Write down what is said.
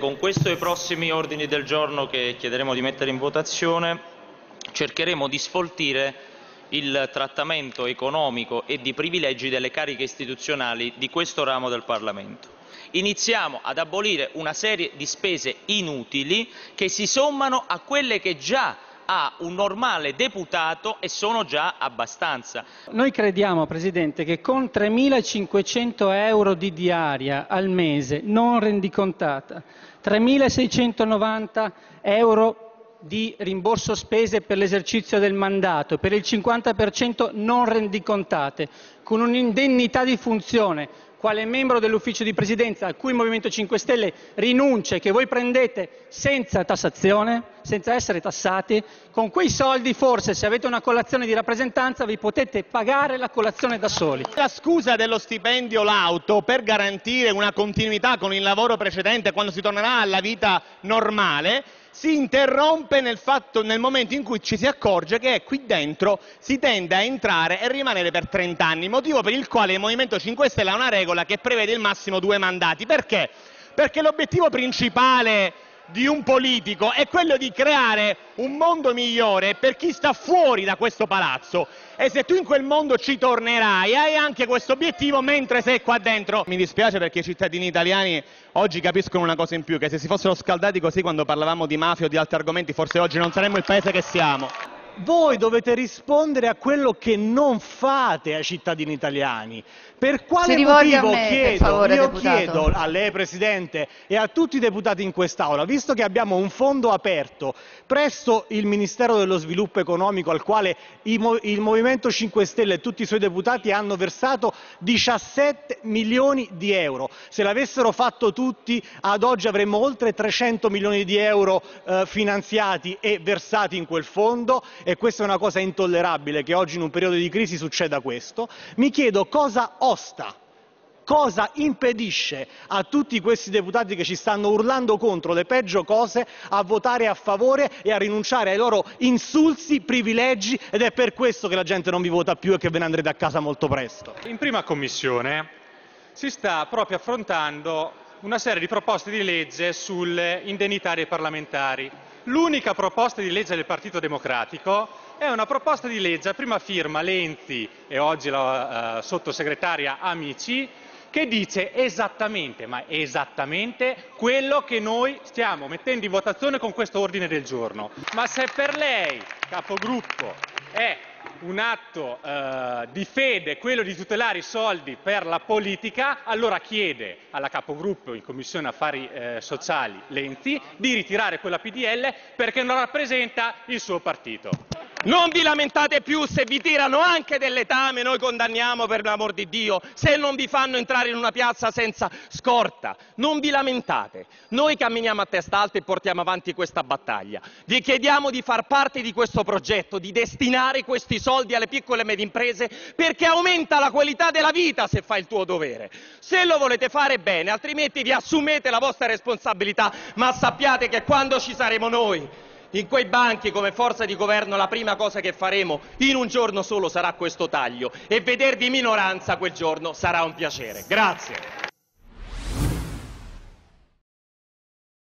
Con questo e i prossimi ordini del giorno che chiederemo di mettere in votazione cercheremo di sfoltire il trattamento economico e di privilegi delle cariche istituzionali di questo ramo del Parlamento. Iniziamo ad abolire una serie di spese inutili che si sommano a quelle che già ha un normale deputato e sono già abbastanza. Noi crediamo, Presidente, che con 3.500 euro di diaria al mese non rendicontata, 3.690 euro di rimborso spese per l'esercizio del mandato, per il 50% non rendicontate, con un'indennità di funzione quale membro dell'ufficio di presidenza a cui il Movimento 5 Stelle rinuncia, che voi prendete senza tassazione, senza essere tassati, con quei soldi forse se avete una colazione di rappresentanza vi potete pagare la colazione da soli. La scusa dello stipendio l'auto per garantire una continuità con il lavoro precedente quando si tornerà alla vita normale si interrompe nel momento in cui ci si accorge che qui dentro si tende a entrare e rimanere per 30 anni, motivo per il quale il Movimento 5 Stelle ha una regola che prevede il massimo 2 mandati. Perché? Perché l'obiettivo principale di un politico è quello di creare un mondo migliore per chi sta fuori da questo palazzo, e se tu in quel mondo ci tornerai hai anche questo obiettivo mentre sei qua dentro. Mi dispiace perché i cittadini italiani oggi capiscono una cosa in più, che se si fossero scaldati così quando parlavamo di mafia o di altri argomenti forse oggi non saremmo il paese che siamo. Voi dovete rispondere a quello che non fate ai cittadini italiani. Per quale motivo chiedo a lei, Presidente, e a tutti i deputati in quest'Aula, visto che abbiamo un fondo aperto presso il Ministero dello Sviluppo Economico al quale il Movimento 5 Stelle e tutti i suoi deputati hanno versato 17 milioni di euro. Se l'avessero fatto tutti, ad oggi avremmo oltre 300 milioni di euro finanziati e versati in quel fondo. E questa è una cosa intollerabile, che oggi in un periodo di crisi succeda questo. Mi chiedo cosa osta, cosa impedisce a tutti questi deputati che ci stanno urlando contro le peggio cose a votare a favore e a rinunciare ai loro insulsi privilegi, ed è per questo che la gente non vi vota più e che ve ne andrete a casa molto presto. In prima commissione si sta proprio affrontando una serie di proposte di legge sulle indennità dei parlamentari. L'unica proposta di legge del Partito Democratico è una proposta di legge a prima firma Lenti e oggi la sottosegretaria Amici, che dice esattamente, ma esattamente, quello che noi stiamo mettendo in votazione con questo ordine del giorno. Ma se per lei, capogruppo, è un atto di fede quello di tutelare i soldi per la politica, allora chiede alla capogruppo in Commissione Affari Sociali Lenti di ritirare quella PDL perché non rappresenta il suo partito. Non vi lamentate più se vi tirano anche del letame, noi condanniamo per l'amor di Dio, se non vi fanno entrare in una piazza senza scorta, non vi lamentate, noi camminiamo a testa alta e portiamo avanti questa battaglia, vi chiediamo di far parte di questo progetto, di destinare questi soldi alle piccole e medie imprese perché aumenta la qualità della vita se fai il tuo dovere, se lo volete fare bene, altrimenti vi assumete la vostra responsabilità, ma sappiate che quando ci saremo noi in quei banchi come forza di governo la prima cosa che faremo in un giorno solo sarà questo taglio e vedervi in minoranza quel giorno sarà un piacere. Grazie.